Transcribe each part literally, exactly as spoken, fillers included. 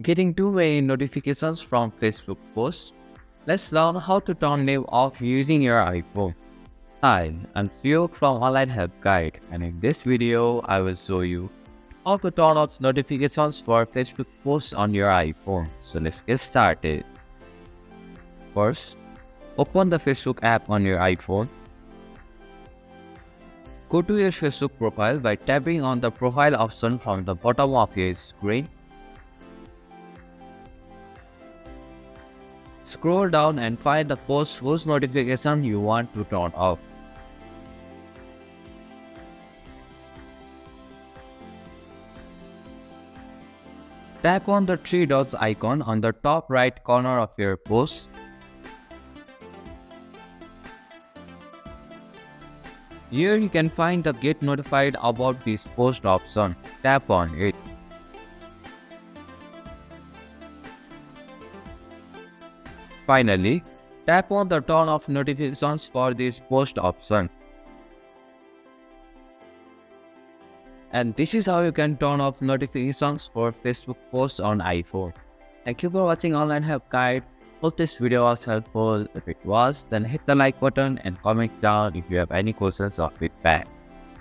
Getting too many notifications from Facebook posts? Let's learn how to turn them off using your iPhone. Hi, I'm Piyok from Online Help Guide, and in this video, I will show you how to turn off notifications for Facebook posts on your iPhone. So let's get started. First, open the Facebook app on your iPhone. Go to your Facebook profile by tapping on the profile option from the bottom of your screen. Scroll down and find the post whose notification you want to turn off. Tap on the three dots icon on the top right corner of your post. Here you can find the Get Notified About This Post option. Tap on it. Finally, tap on the Turn Off Notifications for this post option. And this is how you can turn off notifications for Facebook posts on iPhone. Thank you for watching Online Help Guide. Hope this video was helpful. If it was, then hit the like button and comment down if you have any questions or feedback.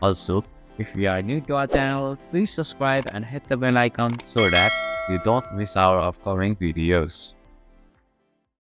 Also, if you are new to our channel, please subscribe and hit the bell icon so that you don't miss our upcoming videos.